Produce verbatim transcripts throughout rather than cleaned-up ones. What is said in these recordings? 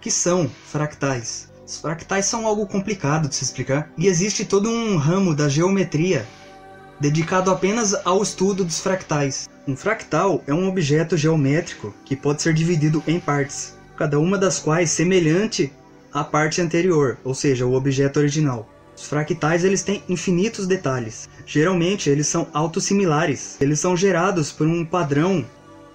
que são fractais. Os fractais são algo complicado de se explicar, e existe todo um ramo da geometria dedicado apenas ao estudo dos fractais. Um fractal é um objeto geométrico que pode ser dividido em partes, cada uma das quais semelhante à parte anterior, ou seja, o objeto original. Os fractais eles têm infinitos detalhes. Geralmente eles são autossimilares, eles são gerados por um padrão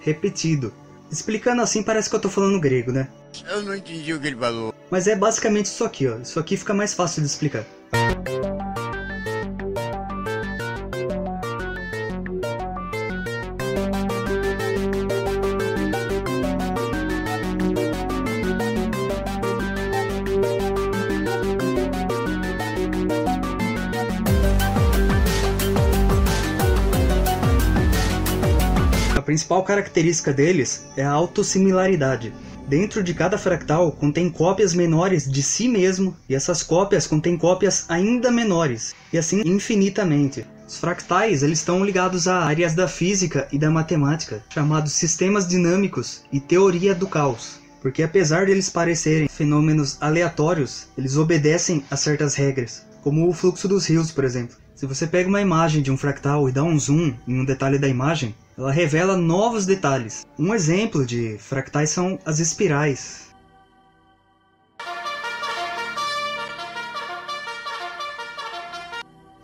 repetido. Explicando assim parece que eu estou falando grego, né? Eu não entendi o que ele falou. Mas é basicamente isso aqui, ó. Isso aqui fica mais fácil de explicar. A principal característica deles é a autossimilaridade. Dentro de cada fractal contém cópias menores de si mesmo, e essas cópias contêm cópias ainda menores, e assim infinitamente. Os fractais eles estão ligados a áreas da física e da matemática, chamados sistemas dinâmicos e teoria do caos, porque apesar de eles parecerem fenômenos aleatórios, eles obedecem a certas regras, como o fluxo dos rios, por exemplo. Se você pega uma imagem de um fractal e dá um zoom em um detalhe da imagem, ela revela novos detalhes. Um exemplo de fractais são as espirais.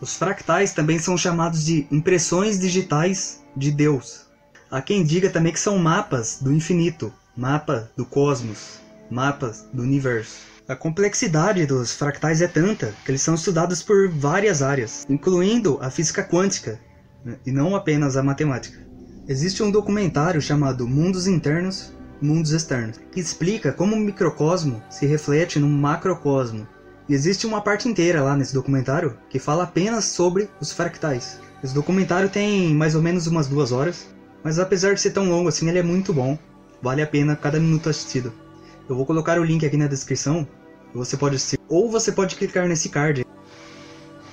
Os fractais também são chamados de impressões digitais de Deus. Há quem diga também que são mapas do infinito, mapa do cosmos, mapas do universo. A complexidade dos fractais é tanta que eles são estudados por várias áreas, incluindo a física quântica, e não apenas a matemática. Existe um documentário chamado Mundos Internos, Mundos Externos, que explica como o microcosmo se reflete no macrocosmo. E existe uma parte inteira lá nesse documentário que fala apenas sobre os fractais. Esse documentário tem mais ou menos umas duas horas, mas apesar de ser tão longo assim, ele é muito bom. Vale a pena cada minuto assistido. Eu vou colocar o link aqui na descrição, você pode assistir, ou você pode clicar nesse card.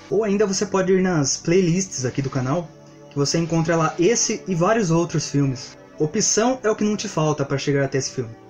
Ou ainda você pode ir nas playlists aqui do canal, que você encontra lá esse e vários outros filmes. Opção é o que não te falta para chegar até esse filme.